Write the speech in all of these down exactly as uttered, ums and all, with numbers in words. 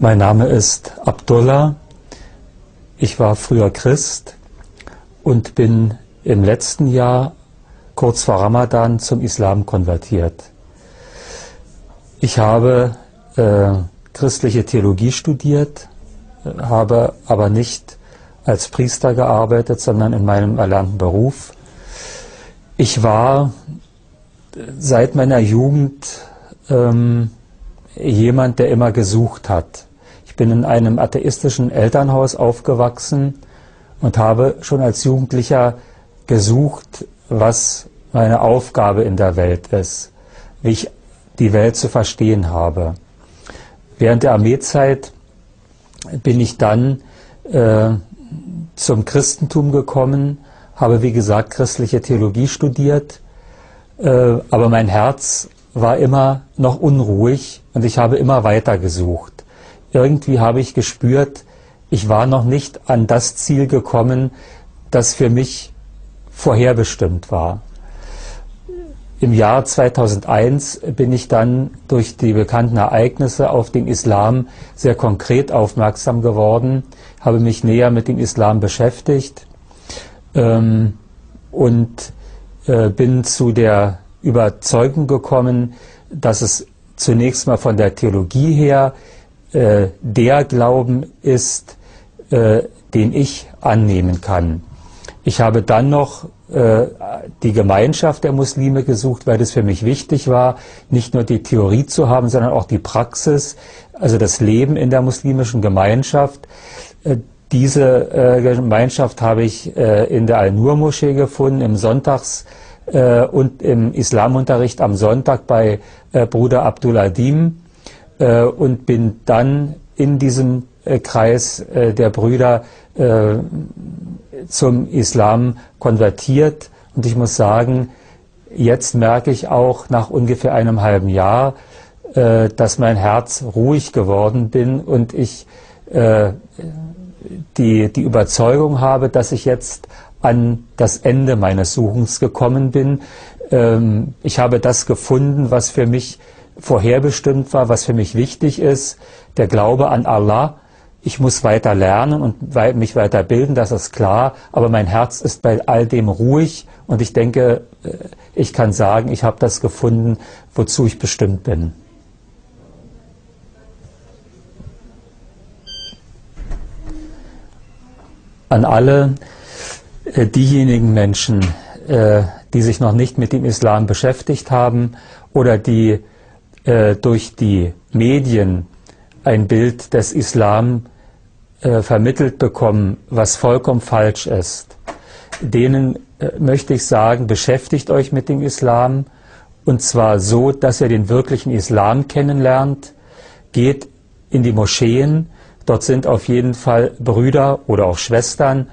Mein Name ist Abdullah, ich war früher Christ und bin im letzten Jahr, kurz vor Ramadan, zum Islam konvertiert. Ich habe äh, christliche Theologie studiert, habe aber nicht als Priester gearbeitet, sondern in meinem erlernten Beruf. Ich war seit meiner Jugend ähm, jemand, der immer gesucht hat. Ich bin in einem atheistischen Elternhaus aufgewachsen und habe schon als Jugendlicher gesucht, was meine Aufgabe in der Welt ist, wie ich die Welt zu verstehen habe. Während der Armeezeit bin ich dann äh, zum Christentum gekommen, habe wie gesagt christliche Theologie studiert, äh, aber mein Herz war immer noch unruhig und ich habe immer weiter gesucht. Irgendwie habe ich gespürt, ich war noch nicht an das Ziel gekommen, das für mich vorherbestimmt war. Im Jahr zweitausendeins bin ich dann durch die bekannten Ereignisse auf den Islam sehr konkret aufmerksam geworden, habe mich näher mit dem Islam beschäftigt ähm, und äh, bin zu der Überzeugung gekommen, dass es zunächst mal von der Theologie her äh, der Glauben ist, äh, den ich annehmen kann. Ich habe dann noch die Gemeinschaft der Muslime gesucht, weil das für mich wichtig war, nicht nur die Theorie zu haben, sondern auch die Praxis, also das Leben in der muslimischen Gemeinschaft. Diese Gemeinschaft habe ich in der Al-Nur Moschee gefunden, im Sonntags- und im Islamunterricht am Sonntag bei Bruder Abduladim und bin dann in diesem Kreis der Brüder zum Islam konvertiert und ich muss sagen, jetzt merke ich auch nach ungefähr einem halben Jahr, äh, dass mein Herz ruhig geworden bin und ich äh, die, die Überzeugung habe, dass ich jetzt an das Ende meines Suchens gekommen bin. Ähm, ich habe das gefunden, was für mich vorherbestimmt war, was für mich wichtig ist, der Glaube an Allah. Ich muss weiter lernen und mich weiter bilden, das ist klar, aber mein Herz ist bei all dem ruhig und ich denke, ich kann sagen, ich habe das gefunden, wozu ich bestimmt bin. An alle diejenigen Menschen, die sich noch nicht mit dem Islam beschäftigt haben oder die durch die Medien ein Bild des Islam äh, vermittelt bekommen, was vollkommen falsch ist. Denen äh, möchte ich sagen, beschäftigt euch mit dem Islam und zwar so, dass ihr den wirklichen Islam kennenlernt. Geht in die Moscheen, dort sind auf jeden Fall Brüder oder auch Schwestern,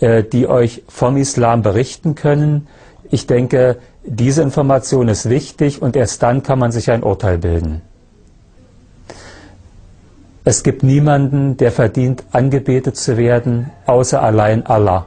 äh, die euch vom Islam berichten können. Ich denke, diese Information ist wichtig und erst dann kann man sich ein Urteil bilden. Es gibt niemanden, der verdient, angebetet zu werden, außer allein Allah.